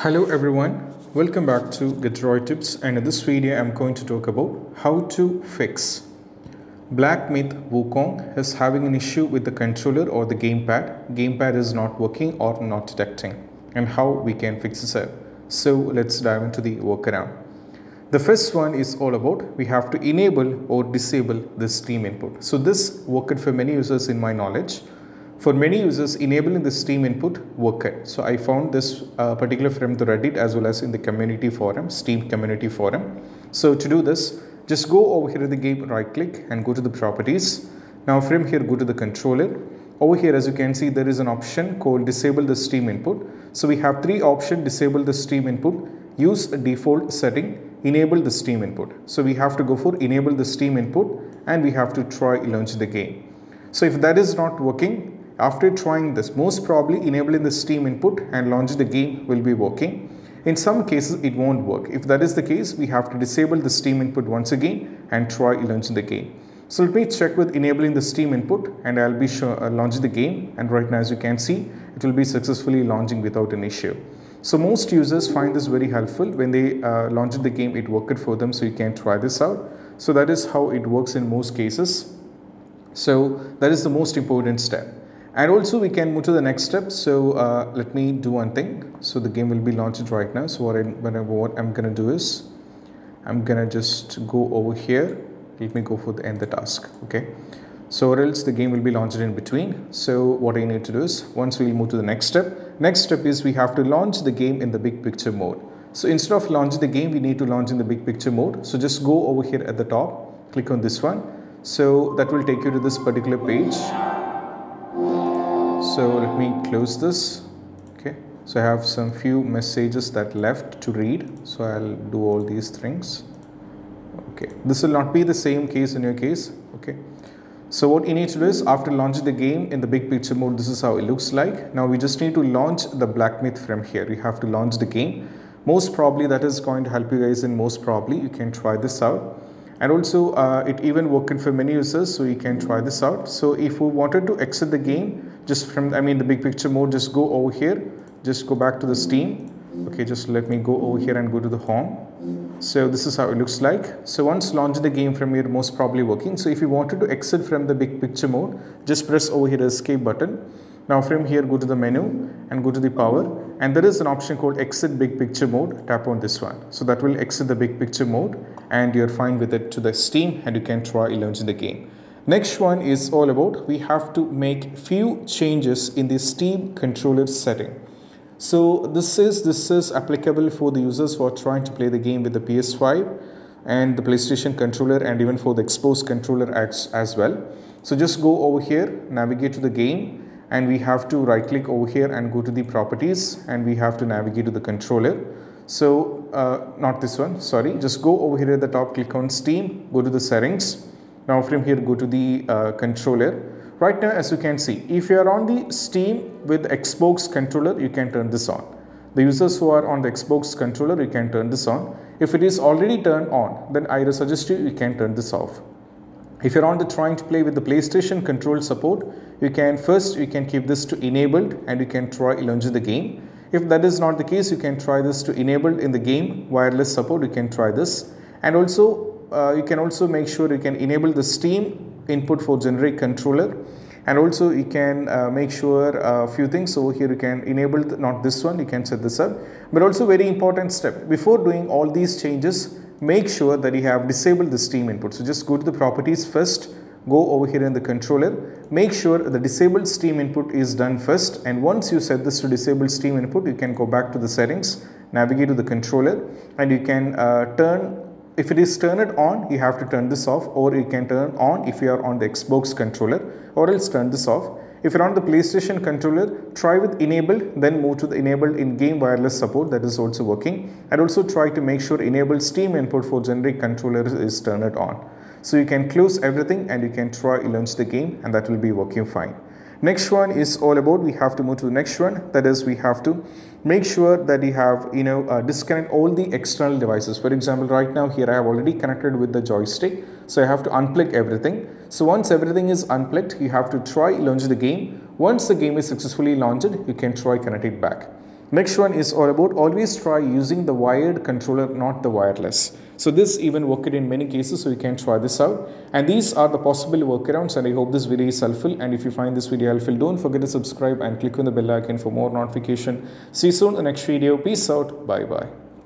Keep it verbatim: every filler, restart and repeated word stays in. Hello everyone, welcome back to GetDroidTips, and in this video I am going to talk about how to fix Black Myth Wukong is having an issue with the controller or the gamepad. Gamepad is not working or not detecting, and how we can fix this. So let's dive into the workaround. The first one is all about we have to enable or disable the Steam input. So this worked for many users in my knowledge. For many users, enabling the Steam input worked. So I found this uh, particular from the Reddit as well as in the community forum, Steam community forum. So to do this, just go over here in the game, right click and go to the properties. Now from here, go to the controller. Over here, as you can see, there is an option called disable the Steam input. So we have three options: disable the Steam input, use a default setting, enable the Steam input. So we have to go for enable the Steam input, and we have to try launch the game. So if that is not working, after trying this, most probably enabling the Steam input and launching the game will be working. In some cases, it won't work. If that is the case, we have to disable the Steam input once again and try launching the game. So let me check with enabling the Steam input, and I'll be sure uh, launching the game. And right now, as you can see, it will be successfully launching without an issue. So most users find this very helpful. When they uh, launched the game, it worked for them. So you can try this out. So that is how it works in most cases. So that is the most important step. And also we can move to the next step. So uh, let me do one thing. So the game will be launched right now. So what, I, what I'm gonna do is, I'm gonna just go over here. Let me go for the end the task, okay? So or else the game will be launched in between. So what I need to do is, once we'll move to the next step. Next step is we have to launch the game in the big picture mode. So instead of launching the game, we need to launch in the big picture mode. So just go over here at the top, click on this one. So that will take you to this particular page. So let me close this. Okay, so I have some few messages that left to read, so I'll do all these things. Okay, this will not be the same case in your case. Okay, so what you need to do is, after launching the game in the big picture mode, this is how it looks like. Now we just need to launch the Black Myth from here. You have to launch the game. Most probably that is going to help you guys, and most probably you can try this out. And also uh, it even worked for many users, so you can try this out. So if we wanted to exit the game just from, I mean the big picture mode, just go over here, just go back to the Steam. Okay, just let me go over here and go to the home. So this is how it looks like. So once launched the game from here, most probably working. So if you wanted to exit from the big picture mode, just press over here escape button. Now from here, go to the menu and go to the power, and there is an option called exit big picture mode. Tap on this one. So that will exit the big picture mode, and you're fine with it to the Steam, and you can try launching the game. Next one is all about we have to make few changes in the Steam controller setting. So this is this is applicable for the users who are trying to play the game with the P S five and the PlayStation controller, and even for the Xbox controller as, as well. So just go over here, navigate to the game, and we have to right click over here and go to the properties, and we have to navigate to the controller. So uh, not this one, sorry, just go over here at the top, click on Steam, go to the settings. Now from here, go to the uh, controller. Right now, as you can see, if you are on the Steam with Xbox controller, you can turn this on. The users who are on the Xbox controller, you can turn this on. If it is already turned on, then I suggest you, you can turn this off. If you're on the trying to play with the PlayStation control support, you can first you can keep this to enabled, and you can try launching the game. If that is not the case, you can try this to enabled in the game wireless support. You can try this, and also uh, you can also make sure you can enable the Steam input for generic controller, and also you can uh, make sure a few things over here. You can enable the, not this one. You can set this up, but also very important step before doing all these changes. Make sure that you have disabled the Steam input. So just go to the properties first, go over here in the controller, make sure the disabled Steam input is done first, and once you set this to disable Steam input, you can go back to the settings, navigate to the controller, and you can uh, turn, if it is turned on, you have to turn this off, or you can turn on if you are on the Xbox controller, or else turn this off. If you're on the PlayStation controller, try with enabled, then move to the enabled in-game wireless support, that is also working. And also try to make sure enabled Steam input for generic controllers is turned on. So you can close everything, and you can try launch the game, and that will be working fine. Next one is all about we have to move to the next one, that is we have to make sure that you have, you know, uh, disconnect all the external devices. For example, right now here I have already connected with the joystick, so I have to unplug everything. So once everything is unplugged, you have to try launch the game. Once the game is successfully launched, you can try connect it back. Next one is all about always try using the wired controller, not the wireless. So this even worked in many cases, so you can try this out. And these are the possible workarounds, and I hope this video is helpful. And if you find this video helpful, don't forget to subscribe and click on the bell icon for more notification. See you soon in the next video. Peace out. Bye bye.